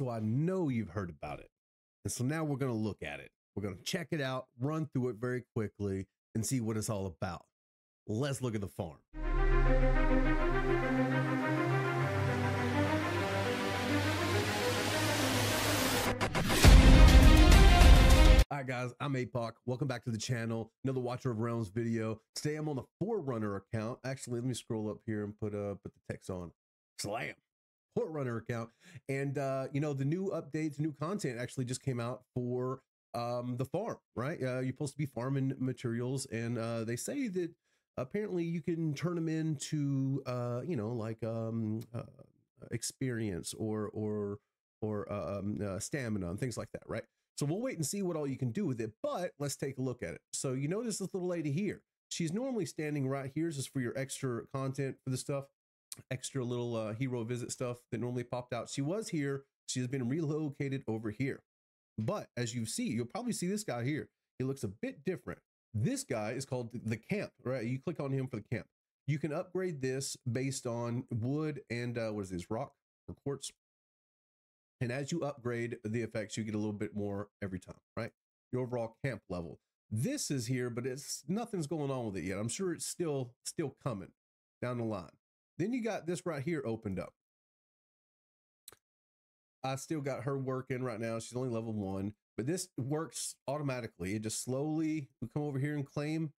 so I know you've heard about it. And so now we're going to look at it. We're going to check it out, run through it very quickly, and see what it's all about. Let's look at the farm. All right, guys, I'm APOC. Welcome back to the channel. Another Watcher of Realms video. Today, I'm on the 4Runner account. Actually, let me scroll up here and put the text on. Slam. 4Runner account. And, you know, the new updates, new content actually just came out for the farm, right? You're supposed to be farming materials, and they say that apparently you can turn them into, you know, like experience or stamina and things like that, right? So we'll wait and see what all you can do with it, but let's take a look at it. So you notice this little lady here. She's normally standing right here. This is for your extra content for the stuff, extra little hero visit stuff that normally popped out. She was here. She has been relocated over here. But as you see, you'll probably see this guy here. He looks a bit different. This guy is called the camp, right? You click on him for the camp. You can upgrade this based on wood and what is this, rock or quartz? And as you upgrade the effects, you get a little bit more every time, right? Your overall camp level. This is here, but it's nothing's going on with it yet. I'm sure it's still coming down the line. Then you got this right here opened up. I still got her working right now. She's only level 1, but this works automatically. It just slowly, we come over here and claim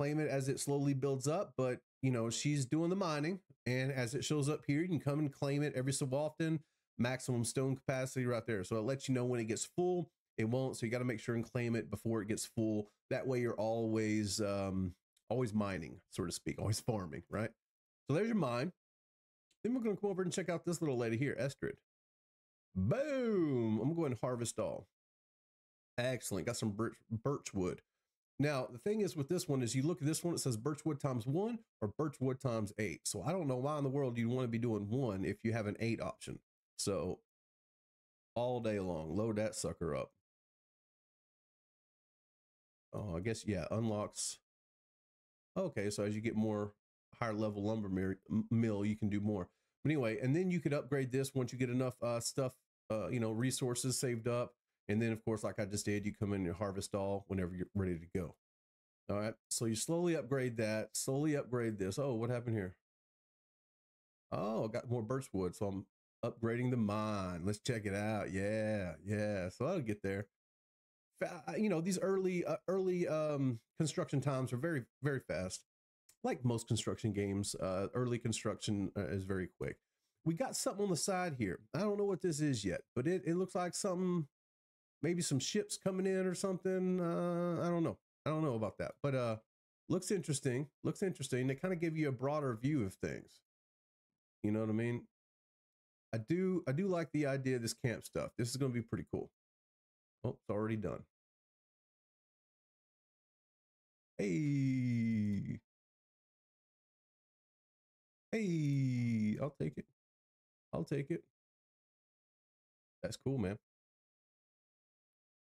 it as it slowly builds up. But you know, she's doing the mining, and as it shows up here, you can come and claim it every so often. Maximum stone capacity right there. So it lets you know when it gets full, it won't. So you got to make sure and claim it before it gets full. That way you're always, always mining, so to speak, always farming, right? So there's your mine. Then we're going to come over and check out this little lady here, Estrid. Boom. I'm going to harvest all. Excellent. Got some birch wood. Now, the thing is with this one is you look at this one, it says birchwood times 1 or birchwood times 8. So I don't know why in the world you'd want to be doing 1 if you have an 8 option. So all day long, load that sucker up. Oh, I guess, yeah, unlocks. Okay, so as you get more higher level lumber mill, you can do more. But anyway, and then you could upgrade this once you get enough stuff, you know, resources saved up. And then, of course, like I just did, you come in and harvest all whenever you're ready to go. All right, so you slowly upgrade that, slowly upgrade this. Oh, what happened here? Oh, I got more birch wood, so I'm upgrading the mine. Let's check it out. Yeah, yeah. So I'll get there. You know, these early construction times are very, very fast. Like most construction games, early construction is very quick. We got something on the side here. I don't know what this is yet, but it looks like something, maybe some ships coming in or something. I don't know. I don't know about that, but looks interesting. Looks interesting. They kind of give you a broader view of things. You know what I mean? I do like the idea of this camp stuff. This is going to be pretty cool. Oh, it's already done. Hey. Hey, I'll take it. I'll take it. That's cool, man.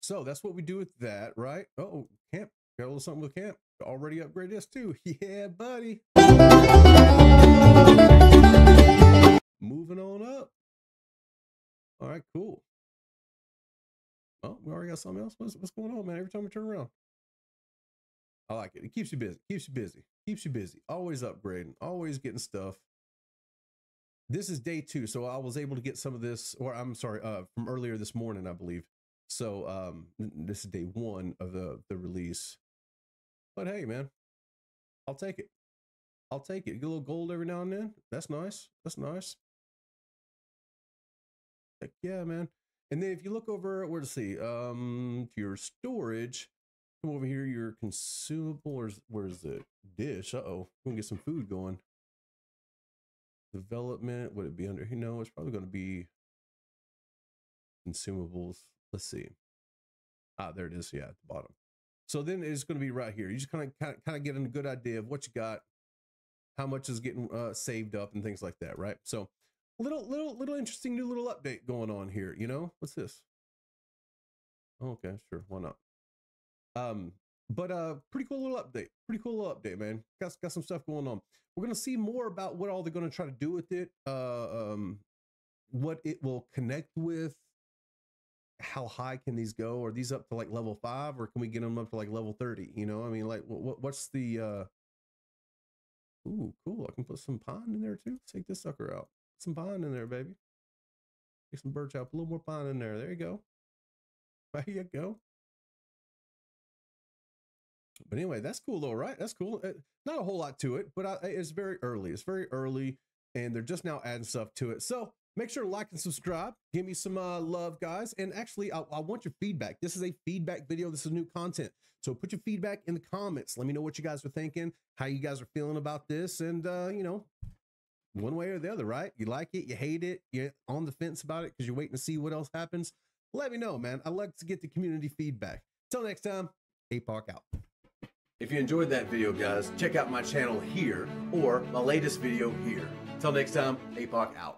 So that's what we do with that, right? Oh, camp. Got a little something with camp. Already upgrade this too. Yeah, buddy. Moving on up. All right, cool. Oh, we already got something else. What's going on, man? Every time we turn around. I like it. It keeps you busy. Keeps you busy. Keeps you busy. Always upgrading. Always getting stuff. This is day 2, so I was able to get some of this, or I'm sorry, from earlier this morning, I believe. So this is day 1 of the release. But hey, man, I'll take it. I'll take it. Get a little gold every now and then. That's nice. That's nice. Heck yeah, man. And then if you look over, where to see, to your storage, come over here, your consumable, or where's the dish? Uh-oh, we're gonna get some food going. Development, would it be under here? No, it's probably gonna be consumables. Let's see. Ah, there it is, yeah, at the bottom. So then it's gonna be right here. You just kind of get a good idea of what you got, how much is getting saved up and things like that, right? So little interesting new little update going on here, you know? What's this? Oh, okay, sure, why not? But pretty cool little update. Pretty cool little update, man. Got some stuff going on. We're gonna see more about what all they're gonna try to do with it what it will connect with. How high can these go? Are these up to like level 5, or can we get them up to like level 30? You know, I mean, like what's the, ooh, cool. I can put some pine in there too. Let's take this sucker out. Put some pine in there, baby. Take some birch out, put a little more pine in there. There you go. There you go. But anyway, that's cool though, right? That's cool. Not a whole lot to it, but it's very early. It's very early, and they're just now adding stuff to it. So make sure to like and subscribe. Give me some love, guys. And actually, I want your feedback. This is a feedback video. This is new content. So put your feedback in the comments. Let me know what you guys are thinking, how you guys are feeling about this. And, you know, one way or the other, right? You like it, you hate it, you're on the fence about it because you're waiting to see what else happens. Let me know, man. I like to get the community feedback. Till next time, A-Park out. If you enjoyed that video, guys, check out my channel here or my latest video here. Till next time, A-Park out.